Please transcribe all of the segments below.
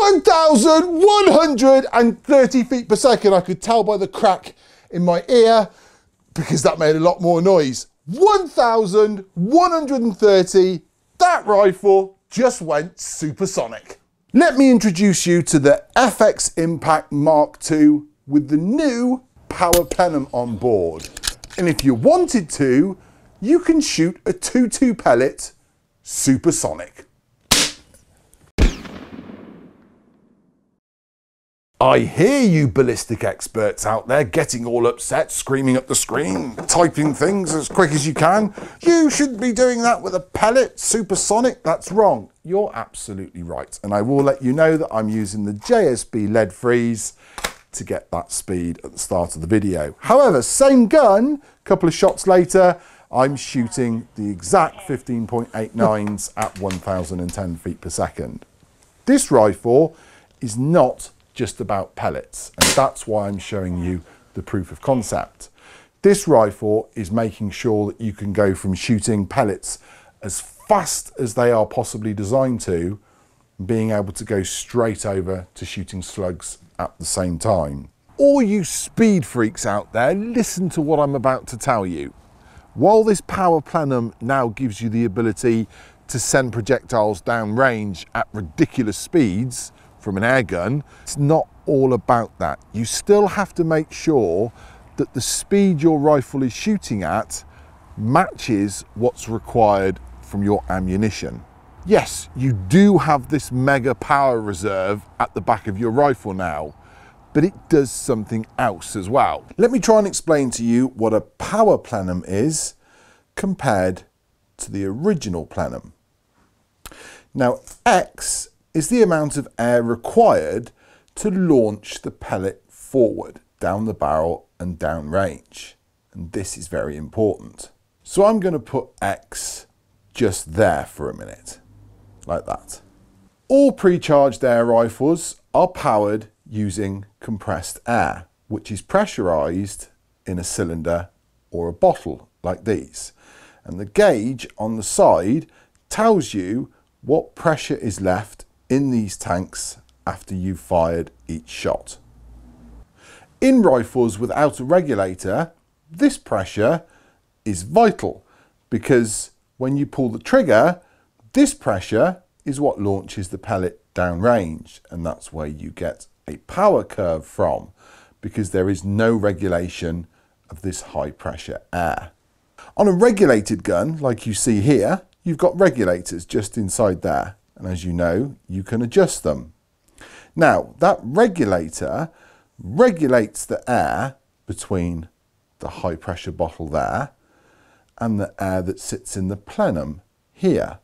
1,130 feet per second. I could tell by the crack in my ear because that made a lot more noise. 1,130, that rifle just went supersonic. Let me introduce you to the FX Impact Mark II with the new power plenum on board. And if you wanted to, you can shoot a 2.2 pellet supersonic. I hear you ballistic experts out there getting all upset, screaming at the screen, typing things as quick as you can. You shouldn't be doing that with a pellet, supersonic, that's wrong. You're absolutely right. And I will let you know that I'm using the JSB Lead Freeze to get that speed at the start of the video. However, same gun, a couple of shots later, I'm shooting the exact 15.89s at 1,010 feet per second. This rifle is not just about pellets, and that's why I'm showing you the proof of concept. This rifle is making sure that you can go from shooting pellets as fast as they are possibly designed to, being able to go straight over to shooting slugs at the same time. All you speed freaks out there, listen to what I'm about to tell you. While this power plenum now gives you the ability to send projectiles downrange at ridiculous speeds from an airgun, it's not all about that. You still have to make sure that the speed your rifle is shooting at matches what's required from your ammunition. Yes, you do have this mega power reserve at the back of your rifle now, but it does something else as well. Let me try and explain to you what a power plenum is compared to the original plenum. Now, X is the amount of air required to launch the pellet forward, down the barrel and down range. And this is very important. So I'm going to put X just there for a minute, like that. All pre-charged air rifles are powered using compressed air, which is pressurized in a cylinder or a bottle like these. And the gauge on the side tells you what pressure is left in these tanks after you've fired each shot. In rifles without a regulator, this pressure is vital because when you pull the trigger, this pressure is what launches the pellet downrange, and that's where you get a power curve from, because there is no regulation of this high pressure air. On a regulated gun, like you see here, you've got regulators just inside there. And as you know, you can adjust them. Now, that regulator regulates the air between the high pressure bottle there and the air that sits in the plenum here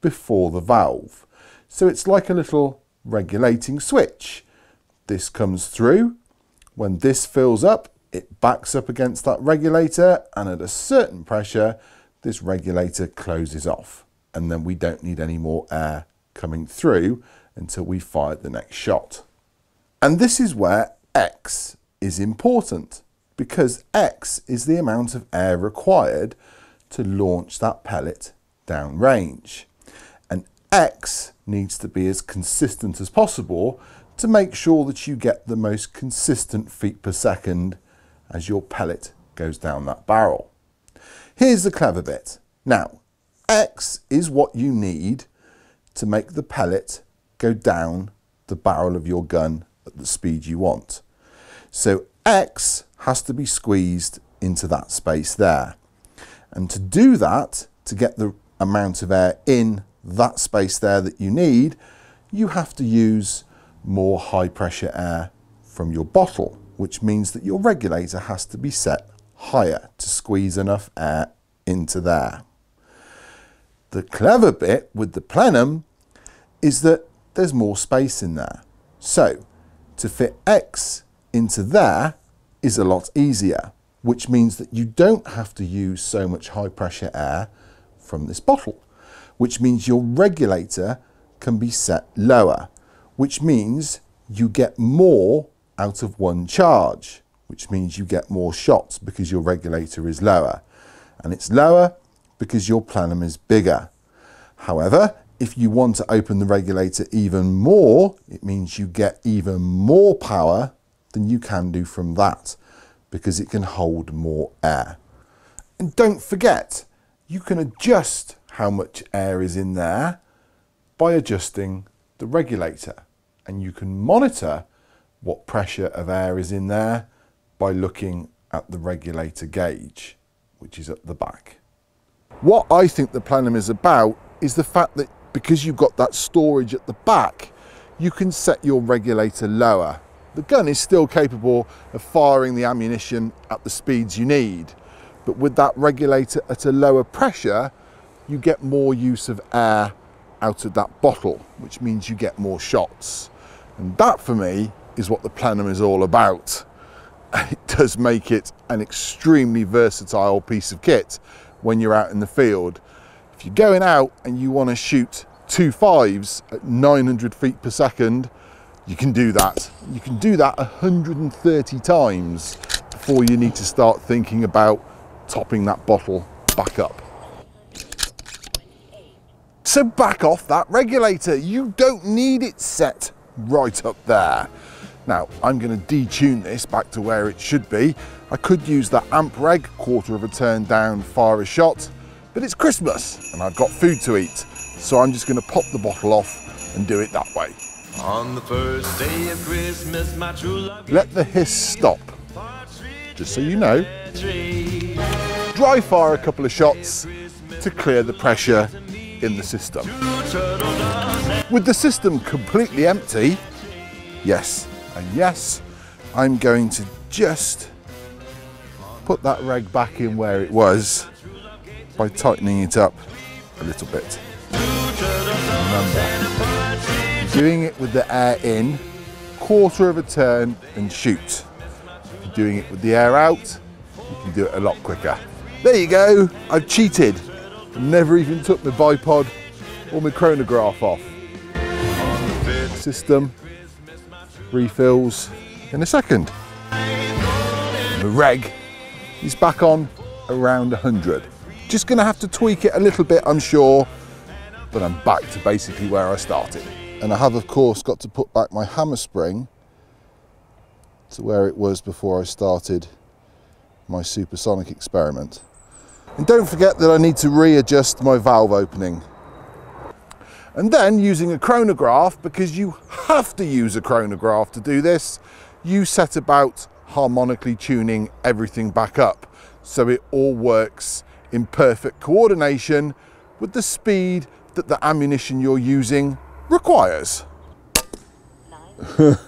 before the valve. So it's like a little regulating switch. This comes through. When this fills up, it backs up against that regulator, and at a certain pressure, this regulator closes off. And then we don't need any more air coming through until we fire the next shot. And this is where X is important, because X is the amount of air required to launch that pellet downrange. And X needs to be as consistent as possible to make sure that you get the most consistent feet per second as your pellet goes down that barrel. Here's the clever bit. Now, X is what you need to make the pellet go down the barrel of your gun at the speed you want. So X has to be squeezed into that space there. And to do that, to get the amount of air in that space there that you need, you have to use more high pressure air from your bottle, which means that your regulator has to be set higher to squeeze enough air into there. The clever bit with the plenum is that there's more space in there. So to fit X into there is a lot easier, which means that you don't have to use so much high pressure air from this bottle, which means your regulator can be set lower, which means you get more out of one charge, which means you get more shots because your regulator is lower. And it's lower because your plenum is bigger. However, If you want to open the regulator even more, it means you get even more power than you can do from that, because it can hold more air. And don't forget, you can adjust how much air is in there by adjusting the regulator, and you can monitor what pressure of air is in there by looking at the regulator gauge, which is at the back. What I think the plenum is about is the fact that because you've got that storage at the back, you can set your regulator lower. The gun is still capable of firing the ammunition at the speeds you need, but with that regulator at a lower pressure, you get more use of air out of that bottle, which means you get more shots. And that, for me, is what the plenum is all about. It does make it an extremely versatile piece of kit when you're out in the field. If you're going out and you want to shoot 2.5s at 900 feet per second, you can do that. You can do that 130 times before you need to start thinking about topping that bottle back up. So back off that regulator. You don't need it set right up there. Now, I'm going to detune this back to where it should be. I could use the amp reg, quarter of a turn down, fire a shot, but it's Christmas and I've got food to eat. So I'm just going to pop the bottle off and do it that way. On the first day of Christmas, my true love. Let the hiss stop, just so you know. Dry fire a couple of shots to clear the pressure in the system. With the system completely empty, yes, and yes, I'm going to just put that reg back in where it was by tightening it up a little bit. Remember, doing it with the air in, quarter of a turn and shoot. If you're doing it with the air out, you can do it a lot quicker. There you go, I've cheated. Never even took my bipod or my chronograph off. System refills in a second. The reg is back on around 100. Just going to have to tweak it a little bit, I'm sure, but I'm back to basically where I started. And I have, of course, got to put back my hammer spring to where it was before I started my supersonic experiment. And don't forget that I need to readjust my valve opening. And then using a chronograph, because you have to use a chronograph to do this, you set about harmonically tuning everything back up so it all works in perfect coordination with the speed that the ammunition you're using requires. 9,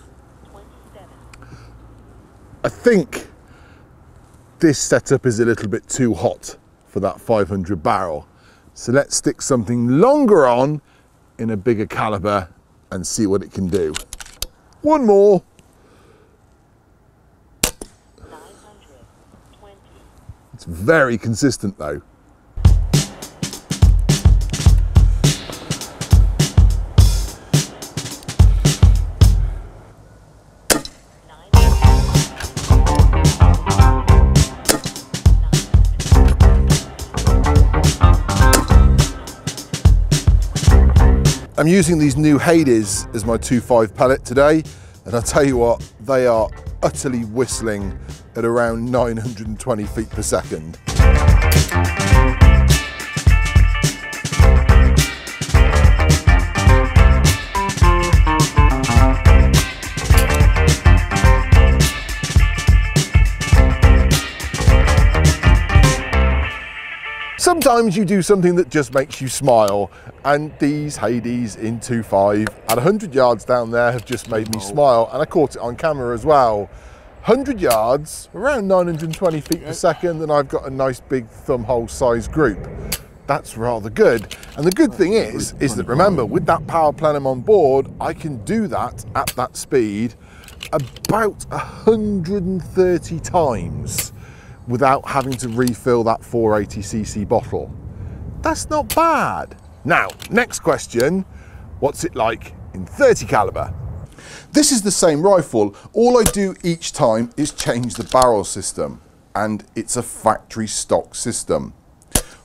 I think this setup is a little bit too hot for that 500 barrel. So let's stick something longer on in a bigger caliber and see what it can do. One more. 920. It's very consistent though. I'm using these new Hades as my 2.5 pellet today, and I'll tell you what, they are utterly whistling at around 920 feet per second. Sometimes you do something that just makes you smile, and these Hades in 2.5 at 100 yards down there have just made me smile, and I caught it on camera as well. 100 yards, around 920 feet per second, and I've got a nice big thumbhole size group. That's rather good. And the good thing is that, remember, with that power plenum on board, I can do that at that speed about 130 times without having to refill that 480cc bottle. That's not bad. Now, next question, what's it like in 30 caliber? This is the same rifle. All I do each time is change the barrel system, and it's a factory stock system.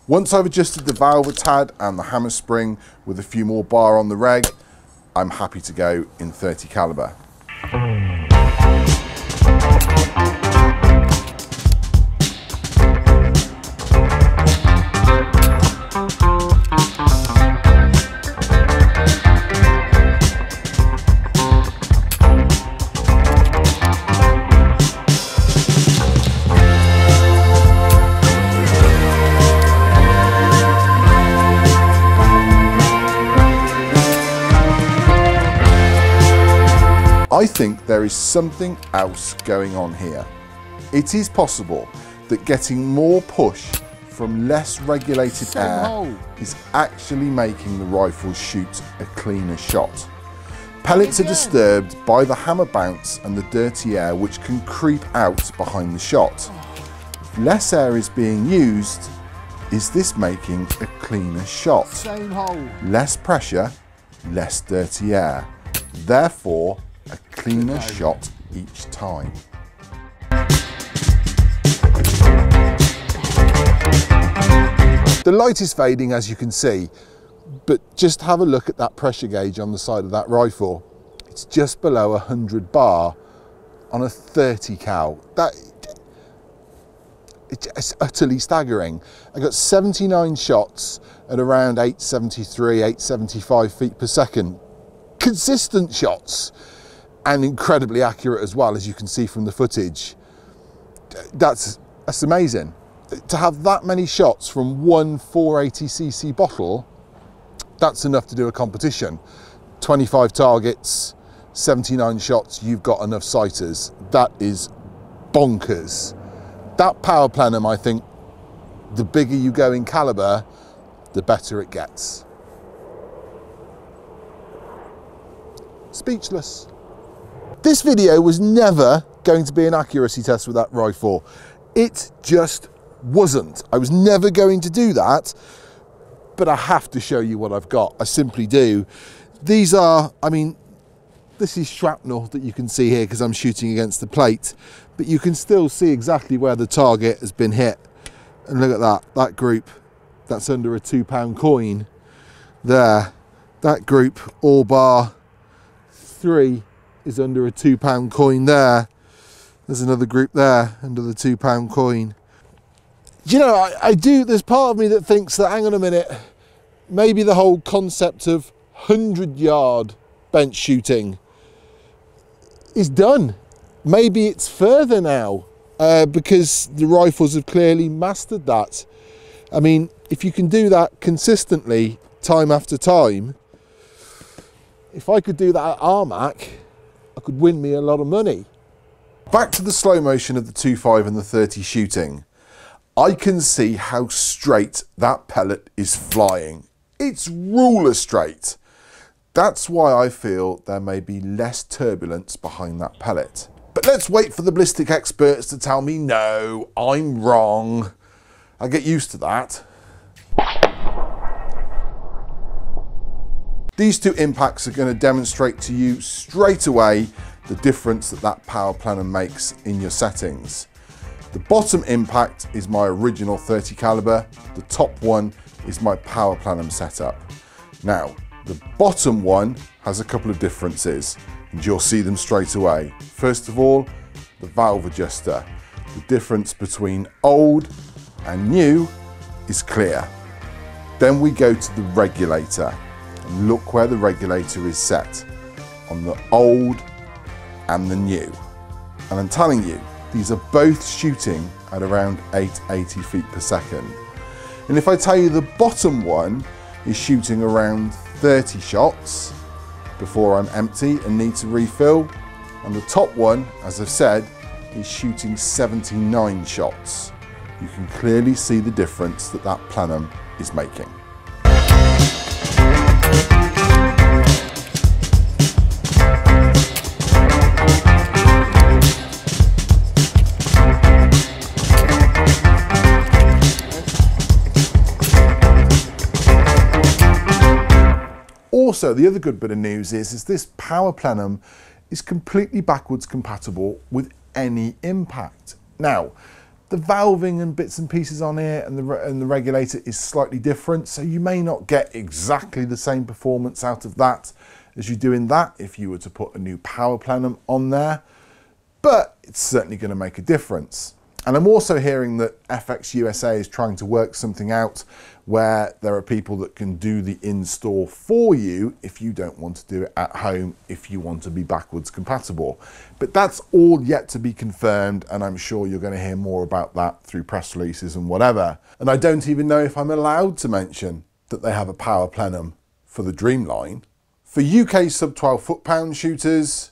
Once I've adjusted the valve a tad and the hammer spring with a few more bar on the reg, I'm happy to go in 30 caliber. I think there is something else going on here. It is possible that getting more push from less regulated air is actually making the rifle shoot a cleaner shot. Pellets are disturbed by the hammer bounce and the dirty air, which can creep out behind the shot. If less air is being used, is this making a cleaner shot? Less pressure, less dirty air. Therefore, a cleaner shot each time. The light is fading, as you can see, but just have a look at that pressure gauge on the side of that rifle. It's just below 100 bar on a 30 cal. It's utterly staggering. I got 79 shots at around 873, 875 feet per second. Consistent shots. And incredibly accurate as well, as you can see from the footage. That's amazing. To have that many shots from one 480cc bottle, that's enough to do a competition. 25 targets, 79 shots, you've got enough sighters. That is bonkers. That power plenum, I think, the bigger you go in caliber, the better it gets. Speechless. This video was never going to be an accuracy test with that rifle. It just wasn't. I was never going to do that, but I have to show you what I've got. I simply do. These are, I mean, this is shrapnel that you can see here because I'm shooting against the plate, but you can still see exactly where the target has been hit. And look at that, that group, that's under a £2 coin there. That group, all bar three, is under a £2 coin there. There's another group there under the £2 coin. You know, there's part of me that thinks that, hang on a minute, maybe the whole concept of 100-yard bench shooting is done. Maybe it's further now because the rifles have clearly mastered that. I mean, if you can do that consistently, time after time, if I could do that at Armac, I could win me a lot of money. Back to the slow motion of the 2.5 and the 30 shooting. I can see how straight that pellet is flying. It's ruler straight. That's why I feel there may be less turbulence behind that pellet. But let's wait for the ballistic experts to tell me, no, I'm wrong. I get used to that. These two impacts are going to demonstrate to you straight away the difference that that power plenum makes in your settings. The bottom impact is my original 30 caliber, the top one is my power plenum setup. Now, the bottom one has a couple of differences and you'll see them straight away. First of all, the valve adjuster. The difference between old and new is clear. Then we go to the regulator. Look where the regulator is set on the old and the new, and I'm telling you, these are both shooting at around 880 feet per second. And if I tell you the bottom one is shooting around 30 shots before I'm empty and need to refill, and the top one, as I've said, is shooting 79 shots, you can clearly see the difference that that plenum is making. Also, the other good bit of news is this power plenum is completely backwards compatible with any impact. Now, The valving and bits and pieces on here and the regulator is slightly different, so you may not get exactly the same performance out of that as you do in that if you were to put a new power plenum on there, but it's certainly going to make a difference. And I'm also hearing that FX USA is trying to work something out where there are people that can do the in-store for you if you don't want to do it at home, if you want to be backwards compatible. But that's all yet to be confirmed, and I'm sure you're going to hear more about that through press releases and whatever. And I don't even know if I'm allowed to mention that they have a power plenum for the Dreamline. For UK sub 12 foot-pound shooters,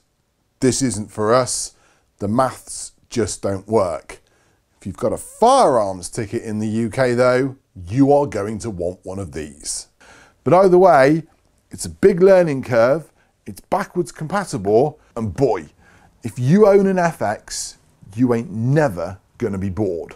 this isn't for us. The maths just don't work. If you've got a firearms ticket in the UK though, you are going to want one of these. But either way, it's a big learning curve, it's backwards compatible, and boy, if you own an FX, you ain't never gonna be bored.